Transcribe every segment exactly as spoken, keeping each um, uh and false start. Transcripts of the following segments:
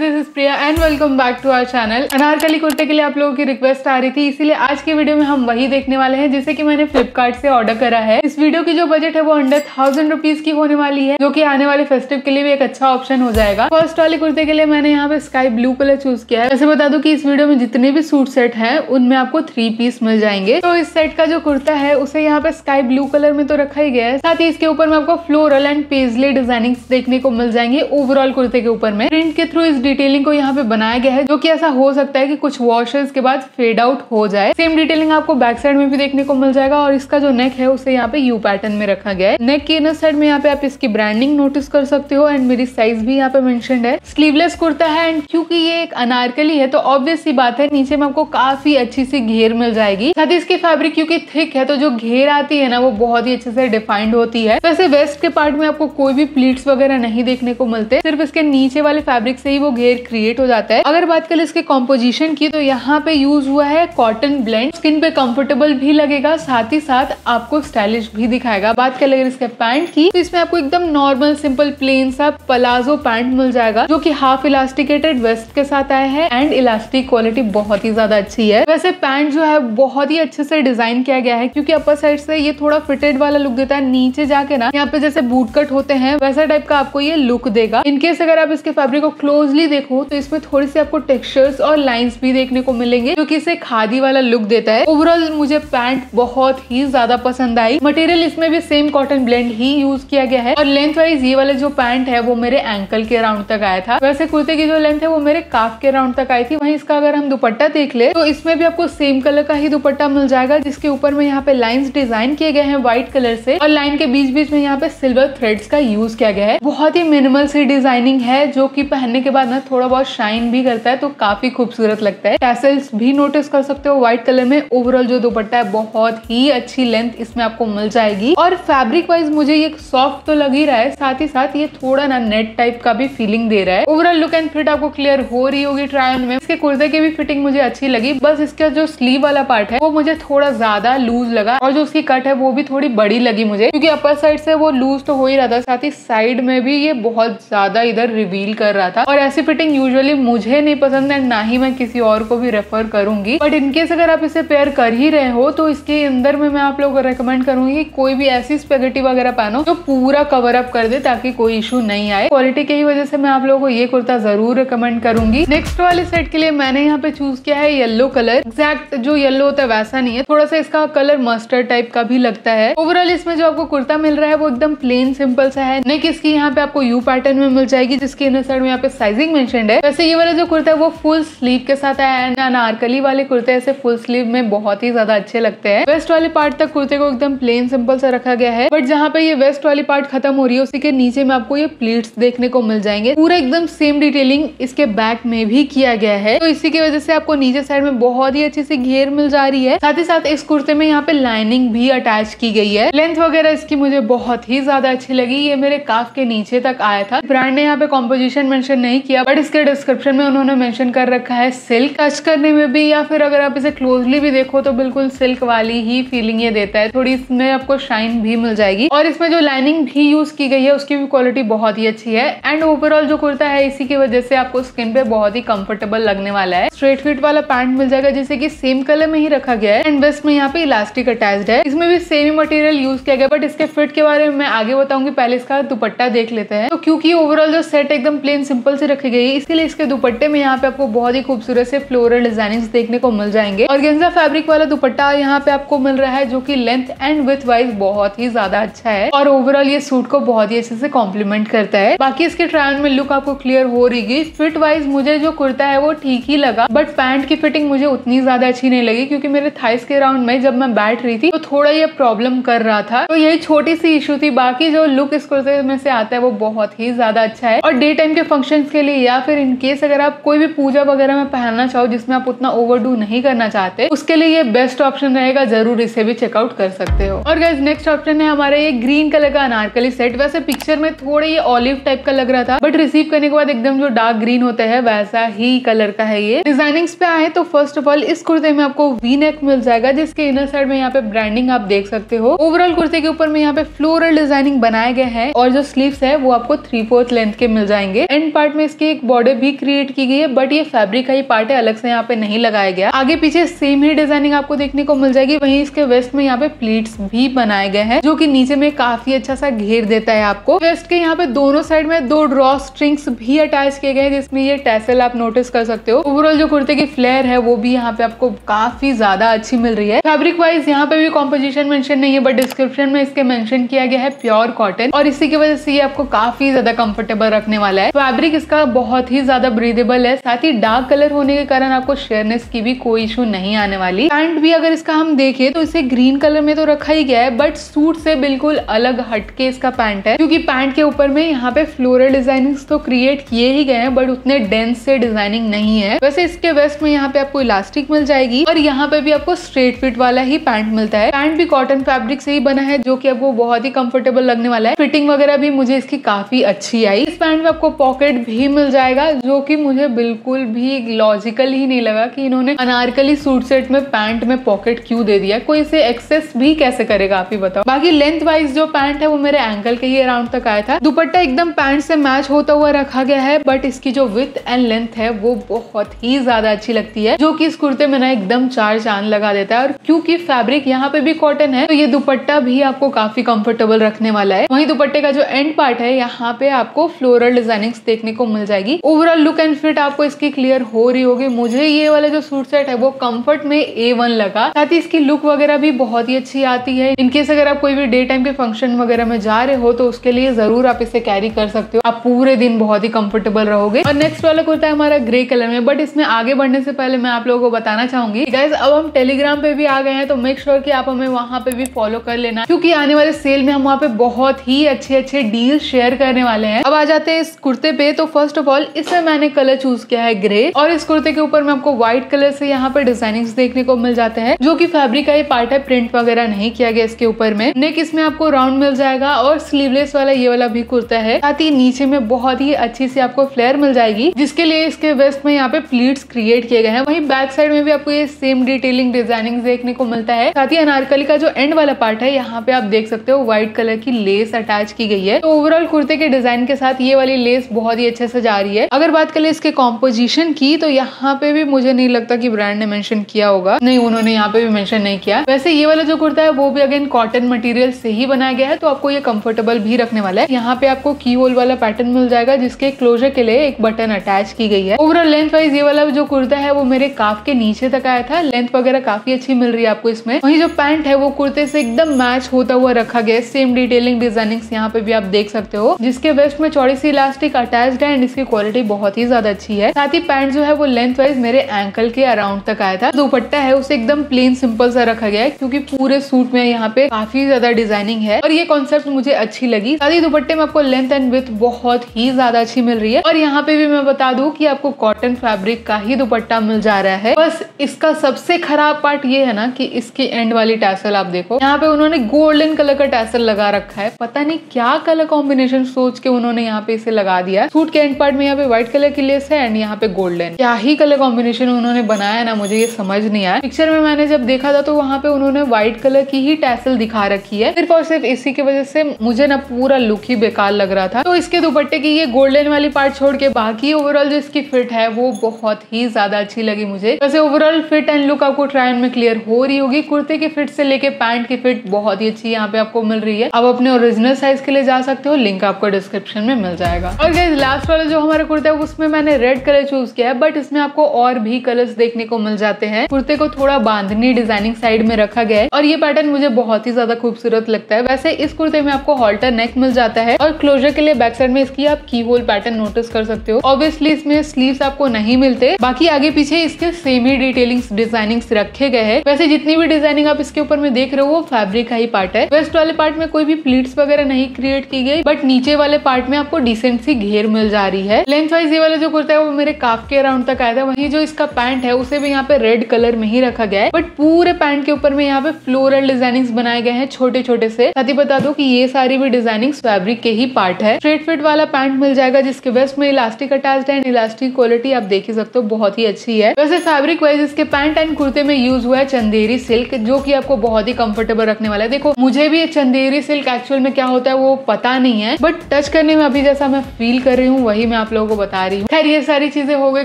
Guys, this is Priya and welcome back to our channel. Anarkali कुर्ते के लिए आप लोगों की रिक्वेस्ट आ रही थी, इसीलिए आज के वीडियो में हम वही देखने वाले हैं जिसे कि मैंने फ्लिपकार्ट से ऑर्डर करा है। इस वीडियो की जो बजट है वो अंडर थाउजेंड रुपीज की होने वाली है, जो कि आने वाले फेस्टिव के लिए भी एक अच्छा ऑप्शन हो जाएगा। फर्स्ट वाले कुर्ते के लिए मैंने यहाँ पे स्काई ब्लू कलर चूज किया है। वैसे बता दूं कि इस वीडियो में जितने भी सूट सेट है उनमें आपको थ्री पीस मिल जाएंगे। तो इस सेट का जो कुर्ता है उसे यहाँ पे स्काई ब्लू कलर में तो रखा ही गया है, साथ ही इसके ऊपर में आपको फ्लोरल एंड पेजले डिजाइनिंग देखने को मिल जाएंगे। ओवरऑल कुर्ते के ऊपर में प्रिंट के थ्रू इस डिटेलिंग को यहाँ पे बनाया गया है, जो कि ऐसा हो सकता है कि कुछ वॉशेस के बाद फेड आउट हो जाए। सेम डिटेलिंग आपको बैक साइड में भी देखने को मिल जाएगा। और इसका जो नेक है उसे यहाँ पे यू पैटर्न में रखा गया है। नेक के इनर साइड में यहाँ पे आप इसकी ब्रांडिंग नोटिस कर सकते हो एंड मेरी साइज भी यहाँ पे मेंशन्ड है। स्लीवलेस कुर्ता है एंड क्योंकि ये एक अनारकली है तो ऑब्वियस सी बात है नीचे में आपको काफी अच्छी सी घेर मिल जाएगी। साथ ही इसकी फैब्रिक क्योंकि थिक है तो जो घेर आती है ना वो बहुत ही अच्छे से डिफाइंड होती है। वैसे वेस्ट के पार्ट में आपको कोई भी प्लीट्स वगैरह नहीं देखने को मिलते, सिर्फ इसके नीचे वाले फैब्रिक से ही वो घेर क्रिएट हो जाता है। अगर बात करें इसके कॉम्पोजिशन की तो यहाँ पे यूज हुआ है कॉटन ब्लेंड, स्किन पे कंफर्टेबल भी लगेगा, साथ ही साथ आपको स्टाइलिश भी दिखाएगा। बात करें अगर इसके पैंट की तो इसमें आपको एकदम नॉर्मल सिंपल प्लेन सा पलाजो पैंट मिल जाएगा, जो की हाफ इलास्टिकेटेड वेस्ट के साथ आया है एंड इलास्टिक क्वालिटी बहुत ही ज्यादा अच्छी है। वैसे पैंट जो है बहुत ही अच्छे से डिजाइन किया गया है, क्योंकि अपर साइड से ये थोड़ा फिटेड वाला लुक देता है। नीचे जाके ना यहाँ पे जैसे बूट कट होते हैं वैसा टाइप का आपको ये लुक देगा। इनकेस अगर आप इसके फैब्रिक को क्लोजली देखो तो इसमें थोड़ी सी आपको टेक्सचर्स और लाइंस भी देखने को मिलेंगे, जो कि इसे खादी वाला लुक देता है। ओवरऑल मुझे पैंट बहुत ही ज्यादा पसंद आई। मटेरियल इसमें भी सेम कॉटन ब्लेंड ही यूज किया गया है और लेंथ वाइज ये वाला जो पैंट है वो मेरे एंकल के राउंड तक आया था। वैसे कुर्ते की जो लेंथ है वो मेरे काफ के राउंड तक आई थी। वहीं इसका अगर हम दुपट्टा देख ले तो इसमें भी आपको सेम कलर का ही दुपट्टा मिल जाएगा, जिसके ऊपर में यहाँ पे लाइंस डिजाइन किए गए हैं व्हाइट कलर से और लाइन के बीच बीच में यहाँ पे सिल्वर थ्रेड्स का यूज किया गया है। बहुत ही मिनिमल सी डिजाइनिंग है, जो कि पहनने के बाद ना थोड़ा बहुत शाइन भी करता है तो काफी खूबसूरत लगता है। टैसल्स भी नोटिस कर सकते हो व्हाइट कलर में। ओवरऑल जो दुपट्टा है बहुत ही अच्छी लेंथ इसमें आपको मिल जाएगी और फैब्रिक वाइज मुझे ये सॉफ्ट तो लग ही रहा है, साथ ही साथ ये थोड़ा ना नेट टाइप का भी फीलिंग दे रहा है। ओवरऑल लुक एंड फिट आपको क्लियर हो रही होगी ट्रायल में। इसके कुर्ते की भी फिटिंग मुझे अच्छी लगी, बस इसका जो स्लीव वाला पार्ट है वो मुझे थोड़ा ज्यादा लूज लगा और जो उसकी कट है वो भी थोड़ी बड़ी लगी मुझे, क्योंकि अपर साइड से वो लूज तो हो ही रहा था, साथ ही साइड में भी ये बहुत ज्यादा इधर रिवील कर रहा था। और ऐसी फिटिंग यूजुअली मुझे नहीं पसंद है, ना ही मैं किसी और को भी रेफर करूंगी। बट इनकेस अगर आप इसे पेयर कर ही रहे हो तो इसके अंदर में मैं आप लोगों को रेकमेंड करूंगी कोई भी ऐसी स्पेगेटी वगैरह पहनो जो पूरा कवर अप कर दे, ताकि कोई इशू नहीं आए। क्वालिटी की वजह से मैं आप लोगों को ये कुर्ता जरूर रिकमेंड करूंगी। नेक्स्ट वाले सेट के लिए मैंने यहाँ पे चूज किया है येलो कलर। एग्जैक्ट जो येलो होता है वैसा नहीं है, थोड़ा सा इसका कलर मस्टर्ड टाइप का भी लगता है। ओवरऑल इसमें जो आपको कुर्ता मिल रहा है वो एकदम प्लेन सिंपल सा है। नेक इसकी यहाँ पे आपको यू पैटर्न में मिल जाएगी, जिसके इनर साइड में यहाँ पे साइजिंग मेंशन्ड है। वैसे ये वाला जो कुर्ता है वो फुल स्लीव के साथ आया है। अनारकली वाले कुर्ते ऐसे फुल स्लीव में बहुत ही ज्यादा अच्छे लगते हैं। वेस्ट वाले पार्ट तक कुर्ते को एकदम प्लेन सिंपल सा रखा गया है, बट जहाँ पे ये वेस्ट वाली पार्ट खत्म हो रही है उसी के नीचे में आपको ये प्लीट्स देखने को मिल जाएंगे। पूरा एकदम सेम डिटेलिंग इसके बैक में भी किया गया है, तो इसी की वजह से आपको नीचे साइड में बहुत ही अच्छी सी घेर मिल जा रही है। साथ ही साथ इस कुर्ते में यहाँ पे लाइनिंग भी अटैच की गई है। लेंथ वगैरह इसकी मुझे बहुत ही ज्यादा अच्छी लगी, ये मेरे काफ के नीचे तक आया था। ब्रांड ने यहाँ पे कॉम्पोजिशन मेंशन नहीं किया, बट इसके डिस्क्रिप्शन में उन्होंने मेंशन कर रखा है सिल्क। टच करने में भी या फिर अगर आप इसे क्लोजली भी देखो तो बिल्कुल सिल्क वाली ही फीलिंग ये देता है। थोड़ी इसमें आपको शाइन भी मिल जाएगी और इसमें जो लाइनिंग भी यूज की गई है उसकी भी क्वालिटी बहुत ही अच्छी है। एंड ओवरऑल जो कुर्ता है इसी की वजह से आपको स्किन पे बहुत ही कंफर्टेबल लगने वाला है। स्ट्रेट फिट वाला पैंट मिल जाएगा, जिसे की सेम कलर में ही रखा गया है एंड वेस्ट में यहाँ पे इलास्टिक अटैच है। इसमें भी सेम ही मटेरियल यूज किया गया, बट इसके फिट के बारे में मैं आगे बताऊंगी, पहले इसका दुपट्टा देख लेते हैं। तो क्योंकि ओवरऑल जो सेट एकदम प्लेन सिंपल से रखी गई है इसके लिए इसके दुपट्टे में यहाँ पे आपको बहुत ही खूबसूरत से फ्लोरल डिजाइनिंग्स देखने को मिल जाएंगे। ऑर्गेन्जा फैब्रिक वाला दुपट्टा यहाँ पे आपको मिल रहा है, जो कि लेंथ एंड विड्थ वाइज बहुत ही ज्यादा अच्छा है और ओवरऑल ये सूट को बहुत ही अच्छे से कॉम्प्लीमेंट करता है। बाकी इसके ट्रायल में लुक आपको क्लियर हो रही है। फिट वाइज मुझे जो कुर्ता है वो ठीक ही लगा, बट पैंट की फिटिंग मुझे उतनी ज्यादा अच्छी नहीं लगी, क्योंकि मेरे थाइस के राउंड में जब मैं बैठ रही थी तो थोड़ा ये प्रॉब्लम कर रहा था, तो यही छोटी सी इशू थी। बाकी जो लुक इस कुर्ते में से आता है वो बहुत ही ज्यादा अच्छा है और डे टाइम के फंक्शंस के लिए या फिर इनकेस अगर आप कोई भी पूजा वगैरह में पहनना चाहो जिसमें आप उतना ओवरडू नहीं करना चाहते, उसके लिए ये बेस्ट ऑप्शन रहेगा। जरूर इसे भी चेकआउट कर सकते हो। और गाइस नेक्स्ट ऑप्शन है हमारा ये ग्रीन कलर का अनारकली सेट। वैसे पिक्चर में थोड़ा ये ऑलिव टाइप का लग रहा था, बट रिसीव करने के बाद एकदम जो डार्क ग्रीन होता है वैसा ही कलर का है। ये डिजाइनिंग्स पे आए तो फर्स्ट ऑफ ऑल इस कुर्ते में आपको वी नेक मिल जाएगा, जिसके इनर साइड में यहाँ पे ब्रांडिंग आप देख सकते हो। ओवरऑल कुर्ते के ऊपर में यहाँ पे फ्लोरल डिजाइनिंग बनाए गए हैं और जो स्लीव्स है वो आपको थ्री फोर्थ लेंथ के मिल जाएंगे। एंड पार्ट में इस इसकी एक बॉर्डर भी क्रिएट की गई है, बट ये फैब्रिक का ही पार्ट है, अलग से यहाँ पे नहीं लगाया गया। आगे पीछे सेम ही डिजाइनिंग आपको देखने को मिल जाएगी। वहीं इसके वेस्ट में यहाँ पे प्लीट्स भी बनाए गए हैं जो कि नीचे में काफी अच्छा सा घेर देता है आपको। वेस्ट के यहाँ पे दोनों साइड में दो ड्रॉ स्ट्रिंग्स भी अटैच किए गए हैं जिसमें ये टैसल आप नोटिस कर सकते हो। ओवरऑल जो कुर्ते की फ्लेयर है वो भी यहाँ पे आपको काफी ज्यादा अच्छी मिल रही है। फैब्रिक वाइज यहाँ पे भी कॉम्पोजिशन मेंशन नहीं है, बट डिस्क्रिप्शन में इसके मेंशन किया गया है प्योर कॉटन, और इसी की वजह से ये आपको काफी ज्यादा कंफर्टेबल रखने वाला है। फैब्रिक इसका बहुत ही ज्यादा ब्रीदेबल है, साथ ही डार्क कलर होने के कारण आपको शेयरनेस की भी कोई इशू नहीं आने वाली। पैंट भी अगर इसका हम देखें तो इसे ग्रीन कलर में तो रखा ही गया है, बट सूट से बिल्कुल अलग हटके इसका पैंट है, क्योंकि पैंट के ऊपर में यहाँ पे फ्लोरल डिजाइनिंग्स तो क्रिएट किए ही गए हैं, बट उतने डेंस से डिजाइनिंग नहीं है। वैसे इसके वेस्ट में यहाँ पे आपको इलास्टिक मिल जाएगी और यहाँ पे भी आपको स्ट्रेट फिट वाला ही पैंट मिलता है। पैंट भी कॉटन फैब्रिक से ही बना है जो कि आपको बहुत ही कंफर्टेबल लगने वाला है। फिटिंग वगैरह भी मुझे इसकी काफी अच्छी आई। इस पैंट में आपको पॉकेट भी मिल जाएगा जो कि मुझे बिल्कुल भी लॉजिकल ही नहीं लगा कि इन्होंने अनारकली सूट सेट में पैंट में पॉकेट क्यों दे दिया। कोई इसे एक्सेस भी कैसे करेगा, आप ही बताओ। बाकी लेंथ वाइज जो पैंट है वो मेरे एंकल के ही अराउंड तक आया था। दुपट्टा एकदम पैंट से मैच होता हुआ रखा गया है, बट इसकी जो विथ एंड लेंथ है वो बहुत ही ज्यादा अच्छी लगती है जो कि इस कुर्ते में ना एकदम चार चांद लगा देता है। और क्योंकि फैब्रिक यहाँ पे भी कॉटन है तो ये दुपट्टा भी आपको काफी कंफर्टेबल रखने वाला है। वहीं दुपट्टे का जो एंड पार्ट है यहाँ पे आपको फ्लोरल डिजाइनिंग्स देखने को मिल जाएगी। ओवरऑल लुक एंड फिट आपको इसकी क्लियर हो रही होगी। मुझे ये वाला जो सूट सेट है वो कंफर्ट में ए वन लगा, साथ ही इसकी लुक वगैरह भी बहुत ही अच्छी आती है। इनकेस अगर आप कोई भी डे टाइम के फंक्शन वगैरह में जा रहे हो तो उसके लिए जरूर आप इसे कैरी कर सकते हो, आप पूरे दिन बहुत ही कंफर्टेबल रहोगे। और नेक्स्ट वाला कुर्ता है हमारा ग्रे कलर में, बट इसमें आगे बढ़ने से पहले मैं आप लोगों को बताना चाहूंगी गाइस, अब हम टेलीग्राम पे भी आ गए हैं तो मेक श्योर कि आप हमें वहां पे भी फॉलो कर लेना, क्योंकि आने वाले सेल में हम वहाँ पे बहुत ही अच्छे अच्छे डील शेयर करने वाले हैं। अब आ जाते हैं इस कुर्ते पे। तो फर्स्ट ऑफ ऑल इसमें मैंने कलर चूज किया है ग्रे, और इस कुर्ते के ऊपर में आपको व्हाइट कलर से यहाँ पे डिजाइनिंग्स देखने को मिल जाते हैं जो कि फैब्रिक का ही पार्ट है, प्रिंट वगैरह नहीं किया गया इसके ऊपर में। नेक इसमें आपको राउंड मिल जाएगा और स्लीवलेस वाला ये वाला भी कुर्ता है, साथ ही नीचे में बहुत ही अच्छी सी आपको फ्लेयर मिल जाएगी जिसके लिए इसके वेस्ट में यहाँ पे प्लीट्स क्रिएट किए गए हैं। वहीं बैक साइड में भी आपको ये सेम डिटेलिंग डिजाइनिंग देखने को मिलता है। साथ ही अनारकली का जो एंड वाला पार्ट है यहाँ पे आप देख सकते हो व्हाइट कलर की लेस अटैच की गई है। तो ओवरऑल कुर्ते के डिजाइन के साथ ये वाली लेस बहुत ही अच्छे से जा रही है। अगर बात करें इसके कॉम्पोजिशन की तो यहाँ पे भी मुझे नहीं लगता कि ब्रांड ने मेंशन किया होगा, नहीं उन्होंने यहाँ पे भी मेंशन नहीं किया। वैसे ये वाला जो कुर्ता है वो भी अगेन कॉटन मटेरियल से ही बनाया गया है तो आपको ये कंफर्टेबल भी रखने वाला है। यहाँ पे आपको की होल वाला पैटर्न मिल जाएगा जिसके क्लोजर के लिए एक बटन अटैच की गई है। ओवरऑल लेंथ वाइज ये वाला जो कुर्ता है वो मेरे काफ के नीचे तक आया था, लेंथ वगैरह काफी अच्छी मिल रही है आपको इसमें। वहीं जो पैंट है वो कुर्ते से एकदम मैच होता हुआ रखा गया है, सेम डिटेलिंग डिजाइनिंग्स यहाँ पे भी आप देख सकते हो जिसके वेस्ट में चौड़ी सी इलास्टिक अटैच्ड है एंड इसकी क्वालिटी बहुत ही ज्यादा अच्छी है। साथ ही पैंट जो है वो लेंथ वाइज मेरे एंकल के अराउंड तक आया था। दुपट्टा है उसे एकदम प्लेन सिंपल सा रखा गया है क्योंकि पूरे सूट में यहाँ पे काफी ज्यादा डिजाइनिंग है और ये कॉन्सेप्ट मुझे अच्छी लगी। साथ ही दुपट्टे में आपको लेंथ एंड विड्थ बहुत ही ज्यादा अच्छी मिल रही है। और यहाँ पे भी मैं बता दूं कि आपको कॉटन फैब्रिक का ही दुपट्टा मिल जा रहा है। बस इसका सबसे खराब पार्ट ये है ना कि इसकी एंड वाली टैसल आप देखो, यहाँ पे उन्होंने गोल्डन कलर का टैसल लगा रखा है, पता नहीं क्या कलर कॉम्बिनेशन सोच के उन्होंने यहाँ पे इसे लगा दिया। सूट के एंड पार्ट में यहाँ पे व्हाइट कलर की लेस है एंड यहाँ पे गोल्डन, क्या ही कलर कॉम्बिनेशन उन्होंने बनाया ना, मुझे ये समझ नहीं आया। पिक्चर में मैंने जब देखा था तो वहाँ पे उन्होंने व्हाइट कलर की ही टैसल दिखा रखी है, सिर्फ और सिर्फ इसी की वजह से मुझे ना पूरा लुक ही बेकार लग रहा था। तो इसके दुपट्टे की ये गोल्डन वाली पार्ट छोड़ के बाकी ओवरऑल जो इसकी फिट है वो बहुत ही ज्यादा अच्छी लगी मुझे। वैसे ओवरऑल फिट एंड लुक आपको ट्राई ऑन में क्लियर हो रही होगी। कुर्ते की फिट से लेके पैंट की फिट बहुत ही अच्छी यहाँ पे आपको मिल रही है। आप अपने ओरिजिनल साइज के लिए जा सकते हो, लिंक आपको डिस्क्रिप्शन में मिल जाएगा। और गाइस लास्ट वाला जो हमारा कुर्ता है उसमें मैंने रेड कलर चूज किया है, बट इसमें आपको और भी कलर्स देखने को मिल जाते हैं। कुर्ते को थोड़ा बांधनी डिजाइनिंग साइड में रखा गया है और ये पैटर्न मुझे बहुत ही ज्यादा खूबसूरत लगता है। वैसे इस कुर्ते में आपको हॉल्टर नेक मिल जाता है और क्लोजर के लिए बैक साइड में इसकी आप की होल पैटर्न नोटिस कर सकते हो। ऑब्वियसली इसमें स्लीव्स आपको नहीं मिलते, बाकी आगे पीछे इसके सेम ही डिटेलिंग्स डिजाइनिंग्स रखे गए हैं। वैसे जितनी भी डिजाइनिंग आप इसके ऊपर में देख रहे हो वो फैब्रिक का ही पार्ट है। वेस्ट वाले पार्ट में कोई भी प्लीट्स वगैरह नहीं क्रिएट की गई, बट नीचे वाले पार्ट में आपको डिसेंट सी घेर मिल जा रही है। लेंथ वाइज ये वाला जो कुर्ता है वो मेरे काफ के अराउंड तक आया था। वहीं जो इसका पैंट है उसे भी यहाँ पे रेड कलर में ही रखा गया है, बट पूरे पैंट के ऊपर में यहाँ पे फ्लोरल डिजाइनिंग्स बनाए गए हैं छोटे छोटे से। साथ ही बता दो कि ये सारी भी डिजाइनिंग्स फैब्रिक के ही पार्ट है। स्ट्रेट फिट वाला पैंट मिल जाएगा जिसके वेस्ट में इलास्टिक अटैच है एंड इलास्टिक क्वालिटी आप देख ही सकते हो बहुत ही अच्छी है। वैसे फैब्रिक वाइज इसके पैंट एंड कुर्ते में यूज हुआ है चंदेरी सिल्क जो की आपको बहुत ही कंफर्टेबल रखने वाला है। देखो मुझे भी चंदेरी सिल्क एक्चुअल में क्या होता है वो पता नहीं है, बट टच करने में अभी जैसा मैं फील कर रही हूँ वही वही मैं आप लोगों को बता रही हूँ। खैर ये सारी चीजें हो गई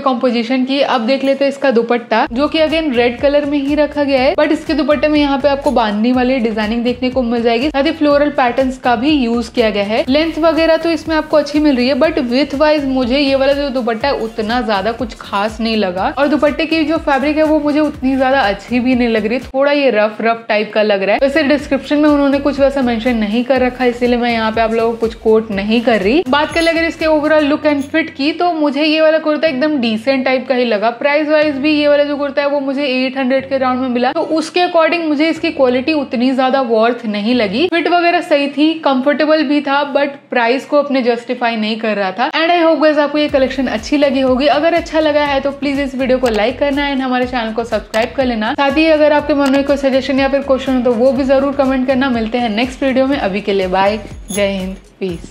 कॉम्पोजिशन की। अब देख लेते हैं इसका दुपट्टा, जो कि अगेन रेड कलर में ही रखा गया है, बट इसके दुपट्टे में यहाँ पे आपको बांधने वाली डिजाइनिंग देखने को मिल जाएगी, साथ ही फ्लोरल पैटर्न्स का भी यूज किया गया है। लेंथ वगैरह तो इसमें आपको अच्छी मिल रही है, बट विथ वाइज मुझे ये वाला जो दुपट्टा है उतना ज्यादा कुछ खास नहीं लगा, और दुपट्टे की जो फैब्रिक है वो मुझे उतनी ज्यादा अच्छी भी नहीं लग रही, थोड़ा ये रफ रफ टाइप का लग रहा है। वैसे डिस्क्रिप्शन में उन्होंने कुछ वैसा मेंशन नहीं कर रखा, इसलिए मैं यहाँ पे आप लोगों को कुछ कोट नहीं कर रही। बात कर ले अगर इसके ओवरऑल लुक एंड फिट की, तो मुझे ये वाला कुर्ता एकदम डिसेंट टाइप का ही लगा। प्राइस वाइज भी ये वाला जो कुर्ता है वो मुझे आठ सौ के राउंड में मिला, तो उसके अकॉर्डिंग मुझे इसकी क्वालिटी उतनी ज्यादा वर्थ नहीं लगी। फिट वगैरह सही थी, कंफर्टेबल भी था, बट प्राइस को अपने जस्टिफाई नहीं कर रहा था। एंड आई होप गाइस आपको ये कलेक्शन अच्छी लगी होगी। अगर अच्छा लगा है तो प्लीज इस वीडियो को लाइक करना एंड हमारे चैनल को सब्सक्राइब कर लेना। साथ ही अगर आपके मन में कोई सजेशन या फिर क्वेश्चन हो तो वो भी जरूर कमेंट करना। मिलते हैं नेक्स्ट वीडियो में, अभी के लिए बाय, जय हिंद, पीस।